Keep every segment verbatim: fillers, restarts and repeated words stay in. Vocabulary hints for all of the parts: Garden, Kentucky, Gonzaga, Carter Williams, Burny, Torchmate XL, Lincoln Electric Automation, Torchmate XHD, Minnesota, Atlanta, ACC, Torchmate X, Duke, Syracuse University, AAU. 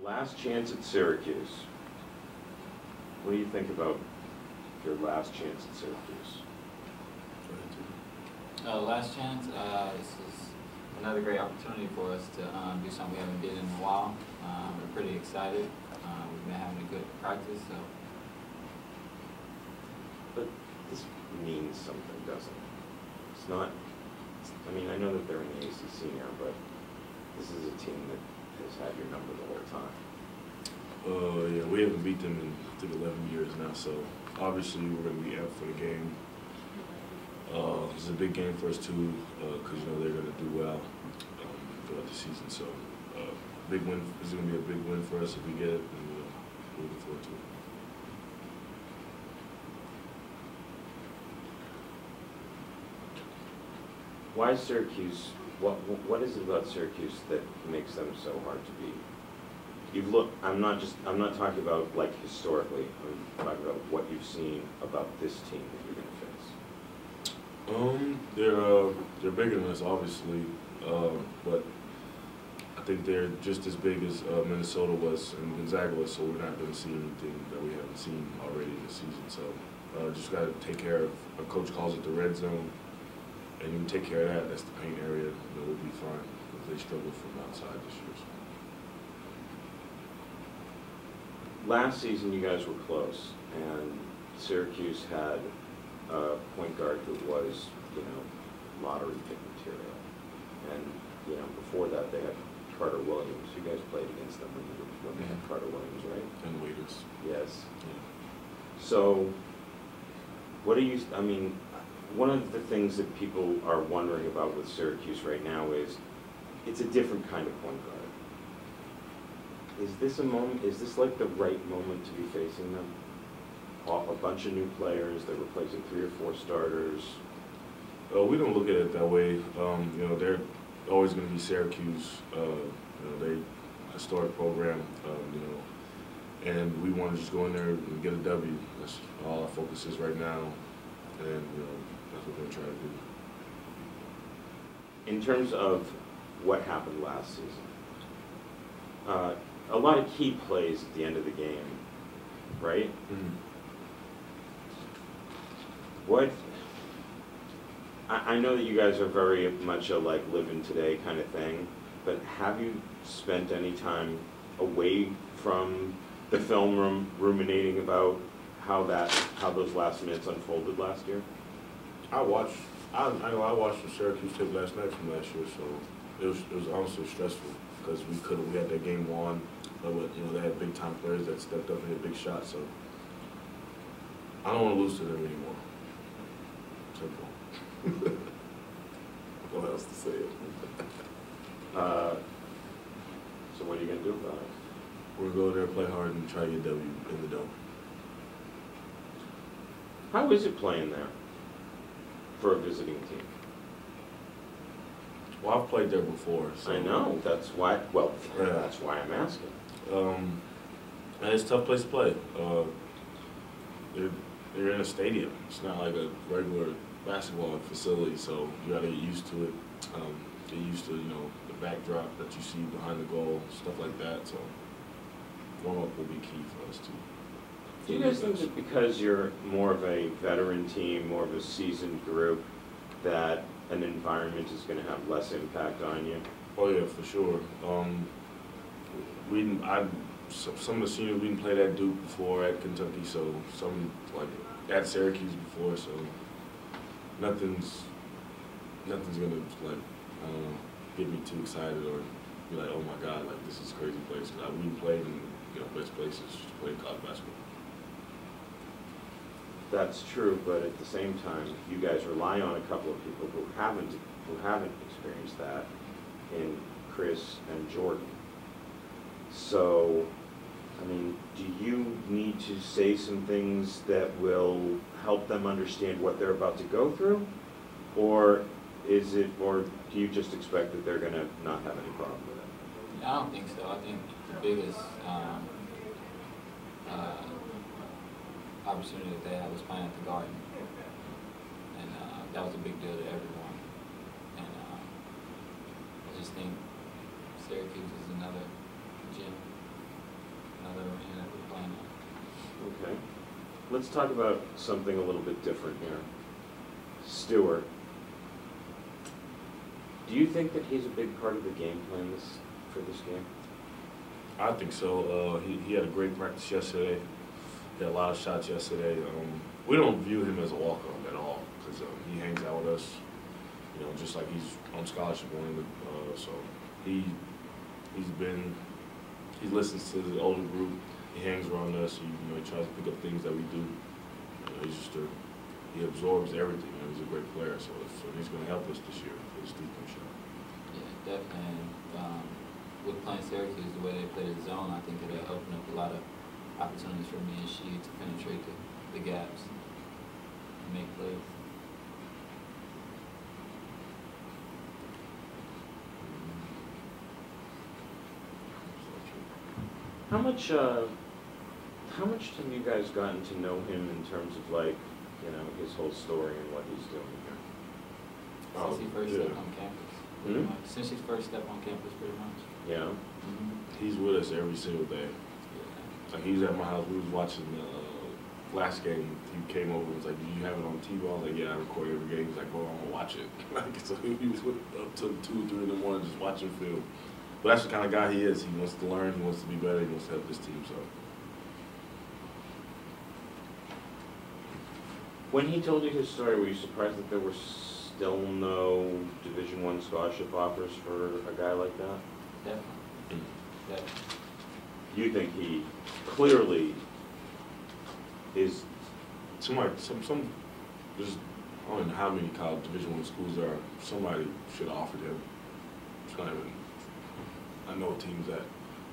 Your last chance at Syracuse. What do you think about your last chance at Syracuse? Uh, last chance, uh, this is another great opportunity for us to um, do something we haven't did in a while. Um, we're pretty excited. Uh, we've been having a good practice, so. But this means something, doesn't it? It's not, it's, I mean, I know that they're in the A C C now, but this is a team that has had your number the whole time. Uh, yeah, we haven't beat them in, I think, eleven years now, so obviously we're going to be out for the game. Uh, it's a big game for us too, because uh, you know they're going to do well um, throughout the season. So, uh, big win. This is going to be a big win for us if we get it, and we're looking forward to it. Why Syracuse? What What is it about Syracuse that makes them so hard to beat? You've looked. I'm not just. I'm not talking about like historically. I'm talking about what you've seen about this team that you're going to face. Um, they're uh, they're bigger than us, obviously, uh, but I think they're just as big as uh, Minnesota was and Gonzaga was. So we're not going to see anything that we haven't seen already this season. So uh, just got to take care of. Our coach calls it the red zone, and you take care of that. That's the paint area. You know, we'll be fine if they struggle from outside this year. So. Last season, you guys were close, and Syracuse had. Uh, point guard who was, you know, lottery pick material. And, you know, before that they had Carter Williams. You guys played against them when, you were, when yeah. they had Carter Williams, right? And Waiters. Yes. Yeah. So, what do you, I mean, one of the things that people are wondering about with Syracuse right now is, it's a different kind of point guard. Is this a moment, is this like the right moment to be facing them? Off a bunch of new players, they're replacing three or four starters. Uh, we don't look at it that way. Um, you know, they're always going to be Syracuse. Uh, you know, they historic program. Um, you know, and we want to just go in there and get a W. That's all our focus is right now, and you know, that's what we're trying to do. In terms of what happened last season, uh, a lot of key plays at the end of the game, right? Mm-hmm. What, I, I know that you guys are very much a like living today kind of thing, but have you spent any time away from the film room ruminating about how that, how those last minutes unfolded last year? I watched, I, I know I watched the Syracuse tape last night from last year, so it was, it was honestly stressful because we could we had that game won, but you know they had big time players that stepped up and hit big shots, so I don't want to lose to them anymore. What else to say? uh, so what are you going to do about it? We're going to go there, play hard, and try to get W in the dome. How is it playing there for a visiting team? Well, I've played there before. So I know. That's why, well, yeah. that's why I'm asking. Um, and it's a tough place to play. Uh, they're, they're in a stadium. It's not like a regular basketball facility, so you gotta get used to it. Um, get used to you know the backdrop that you see behind the goal, stuff like that. So warm up will be key for us too. Do you guys think that because you're more of a veteran team, more of a seasoned group, that an environment is going to have less impact on you? Oh yeah, for sure. Um, we didn't, I some of the seniors we didn't play at Duke before at Kentucky, so some like at Syracuse before, so. Nothing's, nothing's gonna like uh, get me too excited or be like, oh my god, like this is a crazy place. Cause I, we played in you know best places playing college basketball. That's true, but at the same time, you guys rely on a couple of people who haven't who haven't experienced that, in Chris and Jordan. So, I mean, do you need to say some things that will help them understand what they're about to go through, or is it, or do you just expect that they're going to not have any problem with it? I don't think so. I think the biggest um, uh, opportunity that they had was playing at the Garden, and uh, that was a big deal to everyone. And uh, I just think Syracuse is another gym. another in Atlanta. Okay. Let's talk about something a little bit different here. Stewart. Do you think that he's a big part of the game plan this, for this game? I think so. Uh, he, he had a great practice yesterday. He had a lot of shots yesterday. Um, we don't view him as a walk-on at all because um, he hangs out with us, you know, just like he's on scholarship. Uh, so he, he's been, he listens to the older group. He hangs around us. He, you know, he tries to pick up things that we do. You know, he's just a, he absorbs everything. You know, he's a great player, so, so he's going to help us this year for his three-point shot. Yeah, definitely. And, um, with playing Syracuse, the way they play the zone, I think it'll open up a lot of opportunities for me and she to penetrate the, the gaps and make plays. How much, uh, how much have you guys gotten to know him in terms of, like, you know, his whole story and what he's doing here? Since um, he first yeah. stepped on campus. Mm-hmm. Since his first step on campus, pretty much. Yeah. Mm-hmm. He's with us every single day. Yeah. Like, he's at my house. We was watching the uh, last game. He came over and was like, do you have it on T V? I was like, yeah, I record every game. He's like, go on, watch it. Like, so he was up till two or three in the morning just watching film. But that's the kind of guy he is. He wants to learn. He wants to be better. He wants to help this team. So. When he told you his story, were you surprised that there were still no Division One scholarship offers for a guy like that? Definitely. Definitely. You think he clearly is somebody? Some some. There's I don't know how many college Division One schools there are. Somebody should have offered him. It's not even. I know teams that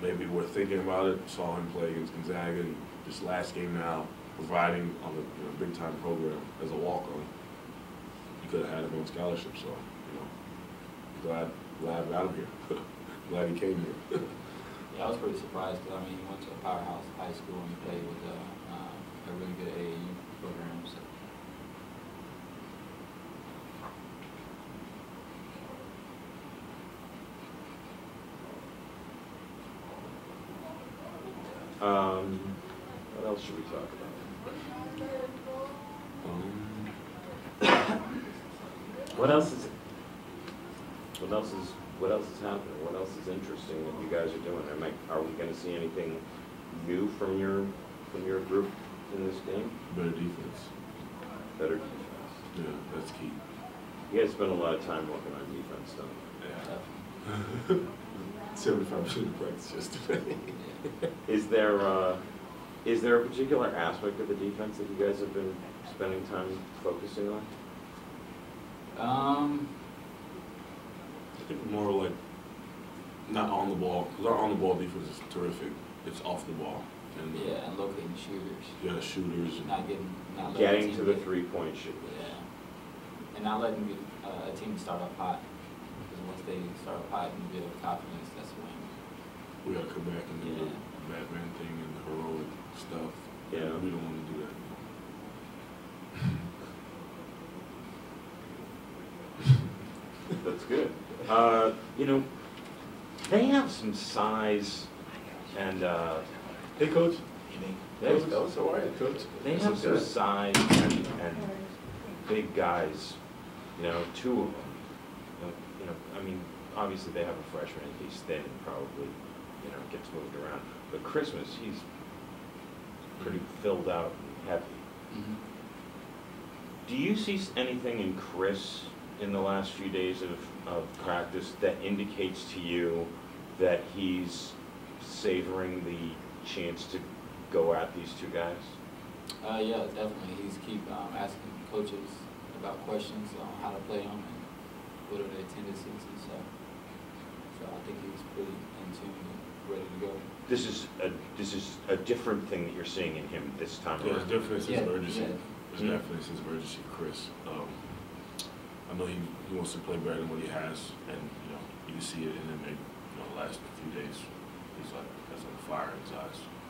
maybe were thinking about it. Saw him play against Gonzaga and this last game now, providing on a, you know, big time program as a walk on. You could have had him on scholarship, so you know, glad glad I got him here. Glad he came here. Yeah, I was pretty surprised because I mean he went to a powerhouse high school and played with a, uh, a really good A A U program. So. Um, what else should we talk about? Um, what else is? What else is? What else is happening? What else is interesting that you guys are doing? Am I, are we going to see anything new from your from your group in this game? Better defense. Better defense. Yeah, that's key. You guys spend a lot of time working on defense, don't you? Yeah. seventy-five percent of practice yesterday. Is there uh, is there a particular aspect of the defense that you guys have been spending time focusing on? Um, I think more like not on the ball because our on the ball defense is terrific. It's off the ball. And yeah, and locating shooters. Yeah, shooters. And not getting, not getting to the get, three point shooters. Yeah, and not letting get, uh, a team start off hot. Once they start fighting and build confidence, that's when we gotta come back and do yeah. the Batman thing and the heroic stuff. Yeah, we don't want to do that. That's good. Uh, you know, they have some size and. Uh, hey, coach. Hey, coach. How are you, coach? They have some size and, and big guys. You know, two of them. You know, I mean, obviously they have a freshman and he's thin and probably, you know, gets moved around. But Christmas, he's pretty filled out and heavy. Mm-hmm. Do you see anything in Chris in the last few days of, of practice that indicates to you that he's savoring the chance to go at these two guys? Uh, yeah, definitely. He's keep um, asking coaches about questions on how to play them. What are their tendencies and stuff? So I think he was pretty in tune and ready to go. This is a this is a different thing that you're seeing in him this time. Yeah, it's definitely his yeah, urgency. Yeah. It's mm-hmm. definitely his urgency, Chris. Um, I know he, he wants to play better than what he has, and you know you can see it in him. You know, the last few days, he's like has like fire in his eyes.